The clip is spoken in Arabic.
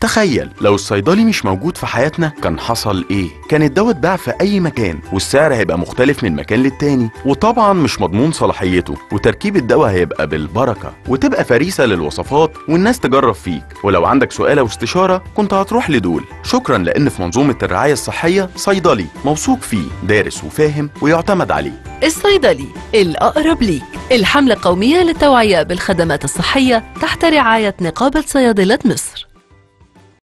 تخيل لو الصيدلي مش موجود في حياتنا كان حصل ايه؟ كان الدواء اتباع في اي مكان والسعر هيبقى مختلف من مكان للتاني، وطبعا مش مضمون صلاحيته، وتركيب الدواء هيبقى بالبركه وتبقى فريسه للوصفات والناس تجرب فيك، ولو عندك سؤال او استشاره كنت هتروح لدول. شكرا لان في منظومه الرعايه الصحيه صيدلي موثوق فيه، دارس وفاهم ويعتمد عليه. الصيدلي الاقرب ليك. الحمله القوميه للتوعيه بالخدمات الصحيه تحت رعايه نقابه صيادله مصر.